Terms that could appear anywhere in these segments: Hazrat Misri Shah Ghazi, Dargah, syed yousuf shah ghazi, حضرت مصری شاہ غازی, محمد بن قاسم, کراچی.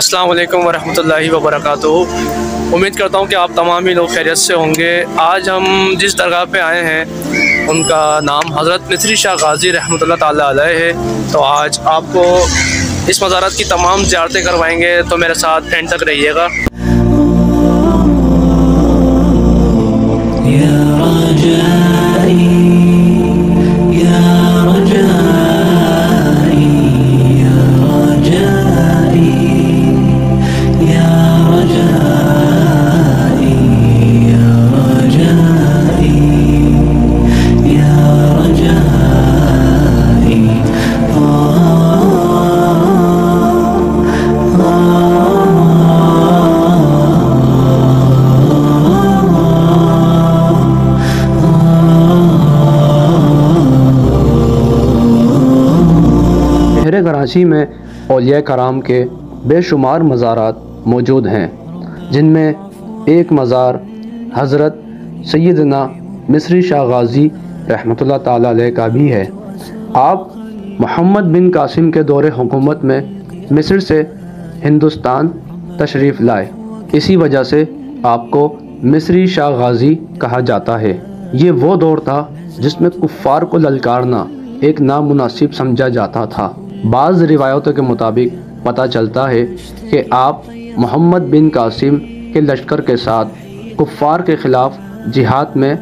السلام علیکم ورحمۃ اللہ وبرکاتہ. امید کرتا ہوں کہ آپ تمام ہی لوگ خیریت سے ہوں گے. آج ہم جس درگاہ پہ آئے ہیں ان کا نام حضرت مصری شاہ غازی رحمۃ اللہ تعالیٰ علیہ ہے. تو آج آپ کو اس مزارات کی تمام زیارتیں کروائیں گے, تو میرے ساتھ اینڈ تک رہیے گا. کراچی میں اولیاء کرام کے بے شمار مزارات موجود ہیں, جن میں ایک مزار حضرت سیدنا مصری شاہ غازی رحمۃ اللہ تعالیٰ علیہ کا بھی ہے. آپ محمد بن قاسم کے دور حکومت میں مصر سے ہندوستان تشریف لائے, اسی وجہ سے آپ کو مصری شاہ غازی کہا جاتا ہے. یہ وہ دور تھا جس میں کفار کو للکارنا ایک نامناسب سمجھا جاتا تھا. بعض روایتوں کے مطابق پتہ چلتا ہے کہ آپ محمد بن قاسم کے لشکر کے ساتھ کفار کے خلاف جہاد میں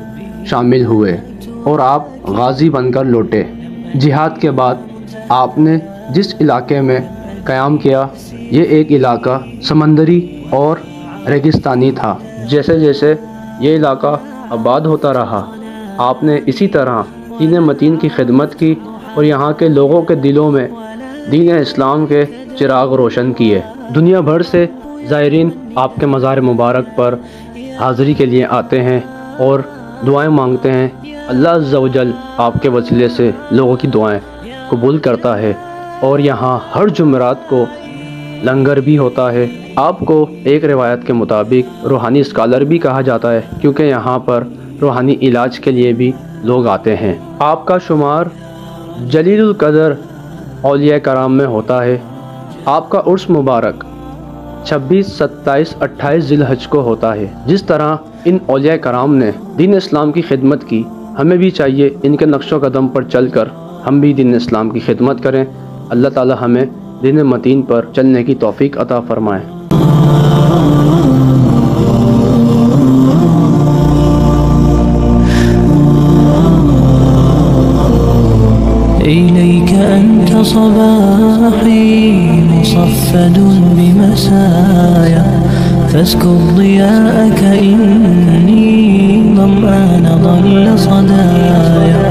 شامل ہوئے اور آپ غازی بن کر لوٹے. جہاد کے بعد آپ نے جس علاقے میں قیام کیا, یہ ایک علاقہ سمندری اور ریگستانی تھا. جیسے جیسے یہ علاقہ آباد ہوتا رہا, آپ نے اسی طرح دین متین کی خدمت کی اور یہاں کے لوگوں کے دلوں میں دین اسلام کے چراغ روشن کیے. دنیا بھر سے زائرین آپ کے مزار مبارک پر حاضری کے لیے آتے ہیں اور دعائیں مانگتے ہیں. اللہ عز و جل آپ کے وسیلے سے لوگوں کی دعائیں قبول کرتا ہے. اور یہاں ہر جمعرات کو لنگر بھی ہوتا ہے. آپ کو ایک روایت کے مطابق روحانی اسکالر بھی کہا جاتا ہے, کیونکہ یہاں پر روحانی علاج کے لیے بھی لوگ آتے ہیں. آپ کا شمار جلیل القدر اولیاء کرام میں ہوتا ہے. آپ کا عرس مبارک 26، 27، 28 ذی الحج کو ہوتا ہے. جس طرح ان اولیاء کرام نے دین اسلام کی خدمت کی, ہمیں بھی چاہیے ان کے نقش و قدم پر چل کر ہم بھی دین اسلام کی خدمت کریں. اللہ تعالی ہمیں دین متین پر چلنے کی توفیق عطا فرمائے. إليك أنت صباحي مصفد بمسايا, فاسكب ضياءك إني ظمآن ضل صدايا.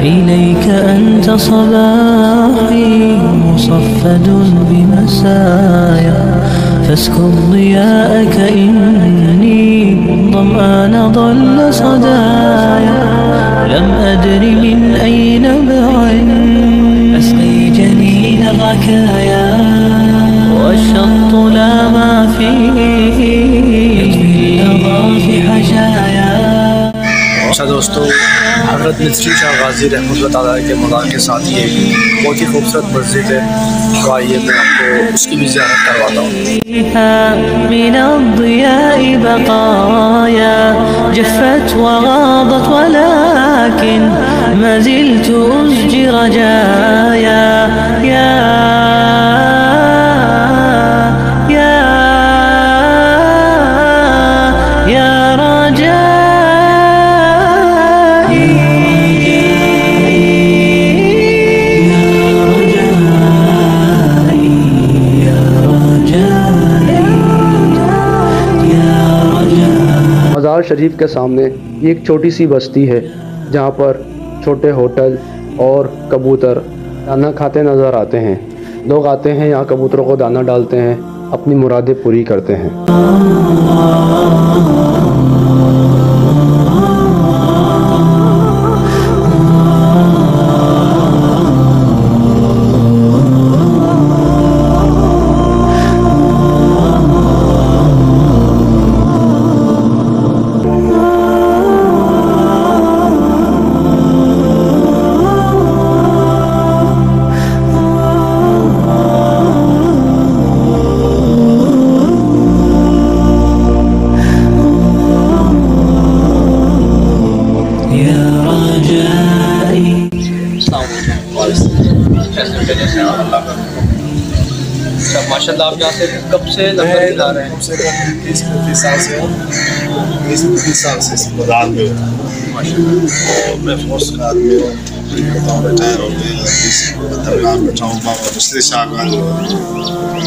إليك أنت صباحي مصفد بمسايا, فاسكب ضياءك إني ظمآن ضل صدايا. لم أدري من أين أسقي جنين غكايا, والشط لا ما فيه يطفي اللظى في حجايا. اچھا دوستو, حضرت مصری شاہ غازی رحمۃ اللہ تعالیٰ علیہ کے مزار کے ساتھ یہ بہت ہی خوبصورت مسجد ہے, تو آئیے میں آپ کو اس کی بھی زیارت کرواتا ہوں. من الضیاء بقایا جفت وغاضت ولكن ما زلت أزجي رجايا. مزار شریف کے سامنے ایک چھوٹی سی بستی ہے, جہاں پر چھوٹے ہوٹل اور کبوتر دانہ کھاتے نظر آتے ہیں. لوگ آتے ہیں یہاں, کبوتروں کو دانہ ڈالتے ہیں, اپنی مرادیں پوری کرتے ہیں. اچھا ماشاء اللہ آپ یہاں سے کب سے لنگر کھلا رہے ہیں؟ کم سے کم 20-25 سال سے ہوں، 20-25 سال سے اس بازار میں ماشاء اللہ، اور میں فورس کا آدمی ہوں، ریٹائر ہو گئے، بیٹھا ہوں بابا مصری شاہ غازی،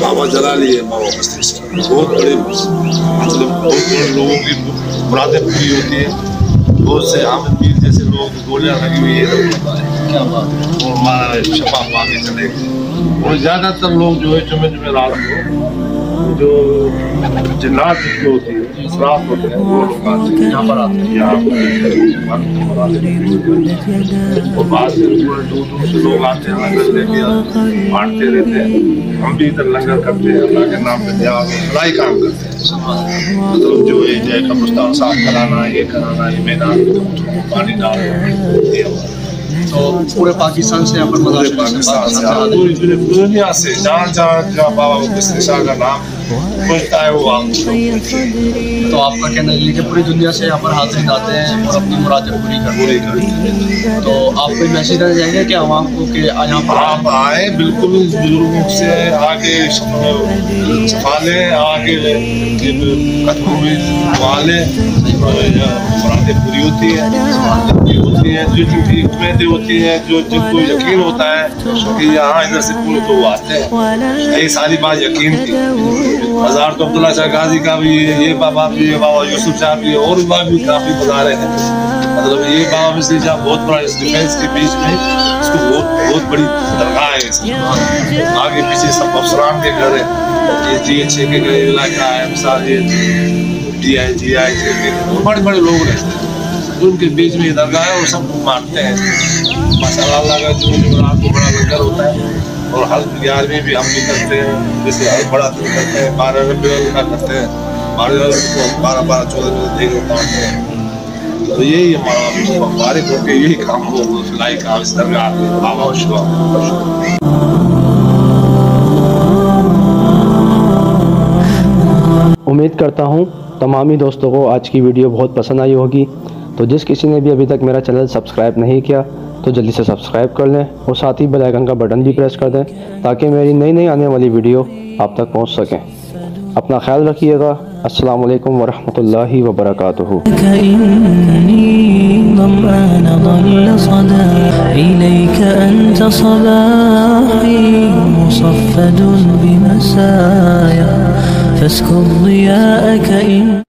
بابا جلالی ہے بابا مصری شاہ، بہت بڑے مطلب بہت بڑے لوگوں کی مرادیں پوری ہوتی ہے، بہت سے عامر پیر جیسے لوگوں کی گولیاں لگی ہوئی ہے، کیا بات ہے، اور ہمارا شفا پاتے چلے گئے، اور زیادہ تر لوگ جو ہے جمعے رات کو جو جنات جو ہوتی ہے رات ہوتے ہیں وہ لوگ آتے ہیں، یہاں پر آتے ہیں، یہاں پر آتے ہیں، اور بعض سے دور سے لوگ آتے ہیں، لنگر لے کے بانٹتے رہتے ہیں، ہم بھی ادھر لنگر کرتے ہیں، اللہ کے نام پہ دیا بھلائی کام کرتے ہیں، مطلب جو ہے جے قبرستان صاف کرانا، یہ کرانا، یہ میدان پانی ڈالنا، تو پورے پاکستان سے یہاں پر مدارس، پاکستان سے پوری دنیا سے جہاں جہاں بابا مصری شاہ کا نام بجتا ہے وہ آپ کو، تو آپ کا کہنا یہ ہے کہ پوری دنیا سے یہاں پر حاضرین آتے ہیں اور اپنی مرادیں پوری کرتے، تو آپ کو میسج دینا چاہیں گے کہ عوام کو کہ یہاں پر آپ آئیں، بالکل بزرگوں سے آگے شفا لیں، آگے قدموں میں دعا لیں، مرادیں پوری ہوتی ہیں، ہوتی ہے جو امیدیں ہوتی ہیں، جو جن کو یقین ہوتا ہے کہ یہاں ادھر سے پورے تو وہ آتے ہیں، یہ ساری بات یقین تھی، حضرت مصری شاہ غازی کا بھی، یہ بابا بھی، یہ بابا یوسف شاہ بھی، اور بابا بھی کافی بتا رہے ہیں، مطلب یہ بابا مصری شاہ بہت بڑا اس ڈیفینس کے بیچ میں اس کو بہت بڑی درگاہ ہے، اس کے آگے پیچھے سب افسران کے گھر ہیں، یہ GHA کے گھر علاقہ ہے، مثال یہ DI GI بڑے بڑے لوگ رہتے ہیں، ان کے بیچ میں درگاہ ہے اور سب کو مارتے ہیں، ماشاء اللہ کا جو جمعرات کو بڑا لنگر ہوتا ہے، اور ہر 11ویں بھی ہم بھی کرتے ہیں، جیسے ہر بڑا دن کرتے ہیں، 12 ربیع الاول کا کرتے ہیں، 12 کو 12-12 14 دن ہوتے ہیں، تو یہی ہمارا فارغ ہو کے یہی کام ہو فلائی کا اس درگاہ میں بابا شاہ۔ امید کرتا ہوں تمامی دوستوں کو آج کی ویڈیو بہت پسند آئی ہوگی، تو جس کسی نے بھی ابھی تک میرا چینل سبسکرائب نہیں کیا تو جلدی سے سبسکرائب کر لیں، اور ساتھ ہی بیل آئیکن کا بٹن بھی پریس کر دیں تاکہ میری نئی آنے والی ویڈیو آپ تک پہنچ سکیں۔ اپنا خیال رکھیے گا، السلام علیکم ورحمۃ اللہ وبرکاتہ۔ فاسكب ضياءك إن